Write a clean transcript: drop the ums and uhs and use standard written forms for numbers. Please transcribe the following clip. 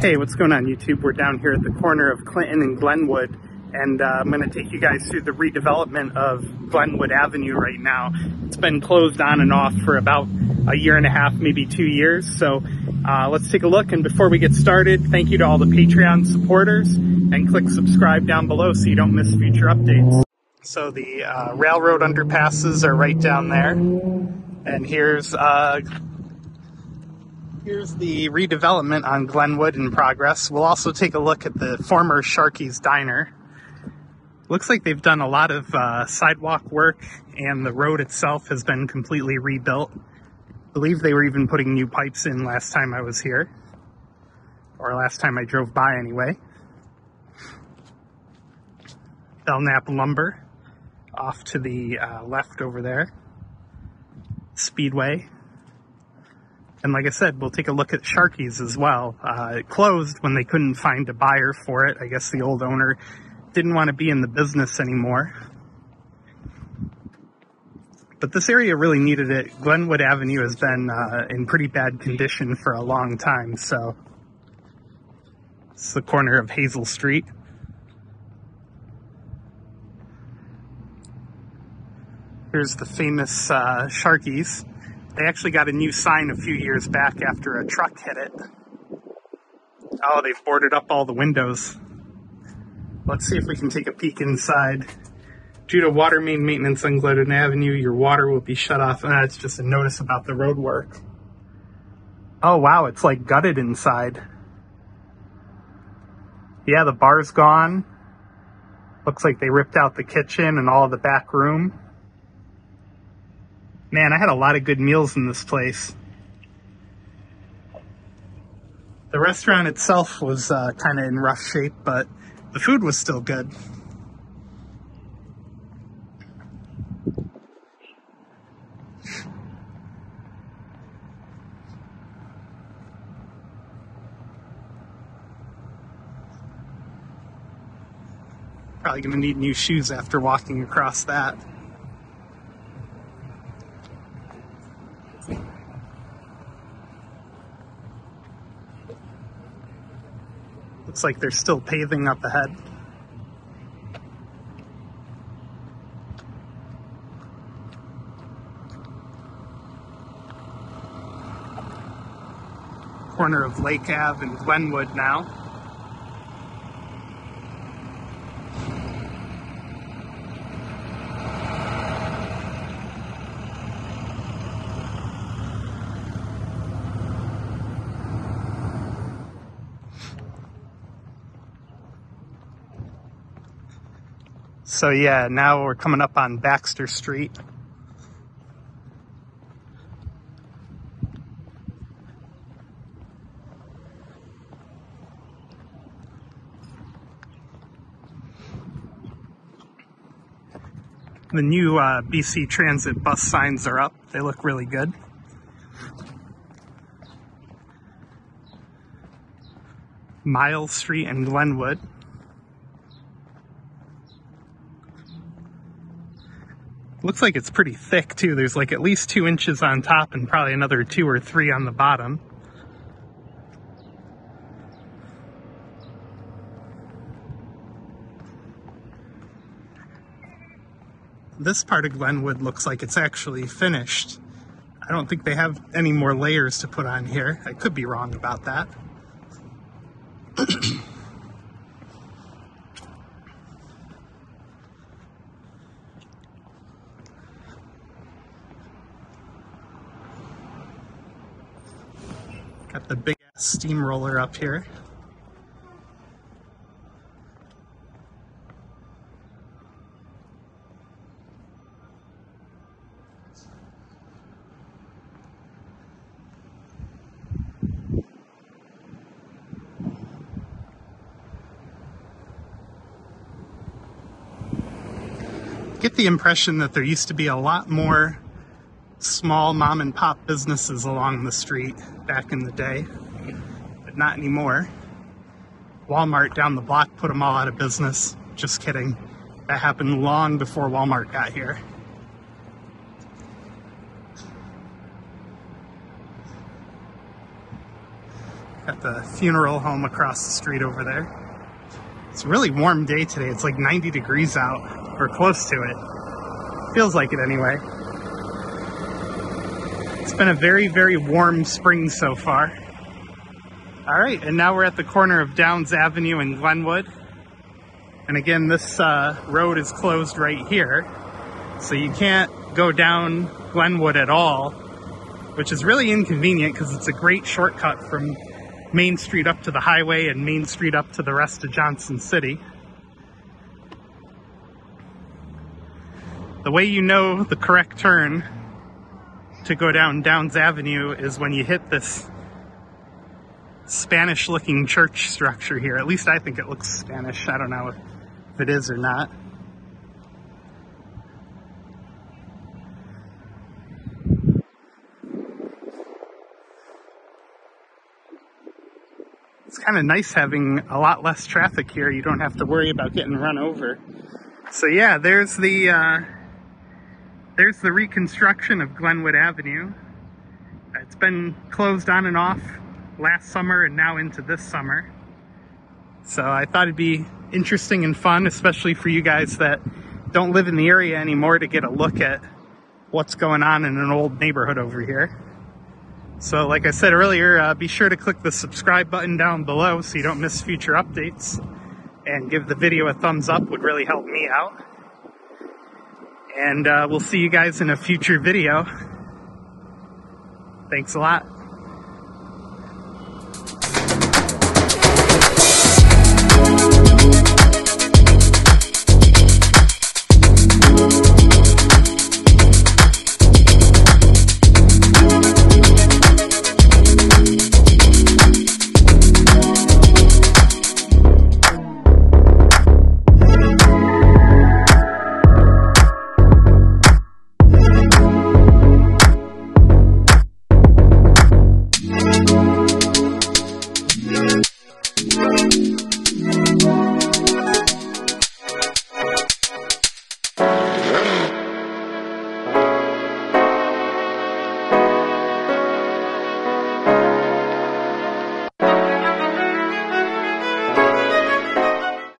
Hey, what's going on YouTube? We're down here at the corner of Clinton and Glenwood, and I'm going to take you guys through the redevelopment of Glenwood Avenue right now. It's been closed on and off for about a year and a half, maybe 2 years, so let's take a look. And before we get started, thank you to all the Patreon supporters, and click subscribe down below so you don't miss future updates. So the railroad underpasses are right down there, and Here's the redevelopment on Glenwood in progress. We'll also take a look at the former Sharky's Diner. Looks like they've done a lot of sidewalk work, and the road itself has been completely rebuilt. I believe they were even putting new pipes in last time I was here, or last time I drove by anyway. Belknap Lumber off to the left over there. Speedway. And like I said, we'll take a look at Sharky's as well. It closed when they couldn't find a buyer for it. I guess the old owner didn't want to be in the business anymore. But this area really needed it. Glenwood Avenue has been in pretty bad condition for a long time, so. It's the corner of Hazel Street. Here's the famous Sharky's. They actually got a new sign a few years back after a truck hit it. Oh, they've boarded up all the windows. Let's see if we can take a peek inside. Due to water main maintenance on Glenwood Avenue, your water will be shut off. And that's just a notice about the road work. Oh, wow, it's like gutted inside. Yeah, the bar's gone. Looks like they ripped out the kitchen and all of the back room. Man, I had a lot of good meals in this place. The restaurant itself was kind of in rough shape, but the food was still good. Probably gonna need new shoes after walking across that. Looks like they're still paving up ahead. Corner of Lake Ave and Glenwood now. So yeah, now we're coming up on Baxter Street. The new BC Transit bus signs are up. They look really good. Miles Street and Glenwood. Looks like it's pretty thick too. There's like at least 2 inches on top and probably another 2 or 3 on the bottom. This part of Glenwood looks like it's actually finished. I don't think they have any more layers to put on here. I could be wrong about that. Got the big ass steamroller up here. get the impression that there used to be a lot more small mom and pop businesses along the street back in the day, but not anymore. Walmart down the block put them all out of business. Just kidding. That happened long before Walmart got here. Got the funeral home across the street over there. It's a really warm day today. It's like 90 degrees out, or close to it. Feels like it anyway. It's been a very, very warm spring so far. All right, and now we're at the corner of Downs Avenue and Glenwood. And again, this road is closed right here, so you can't go down Glenwood at all, which is really inconvenient because it's a great shortcut from Main Street up to the highway and Main Street up to the rest of Johnson City. The way you know the correct turn to go down Downs Avenue is when you hit this Spanish-looking church structure here. At least I think it looks Spanish. I don't know if it is or not. It's kind of nice having a lot less traffic here. You don't have to worry about getting run over. So yeah, there's the reconstruction of Glenwood Avenue. It's been closed on and off last summer and now into this summer. So I thought it'd be interesting and fun, especially for you guys that don't live in the area anymore, to get a look at what's going on in an old neighborhood over here. So like I said earlier, be sure to click the subscribe button down below so you don't miss future updates, and give the video a thumbs up would really help me out. And we'll see you guys in a future video. Thanks a lot.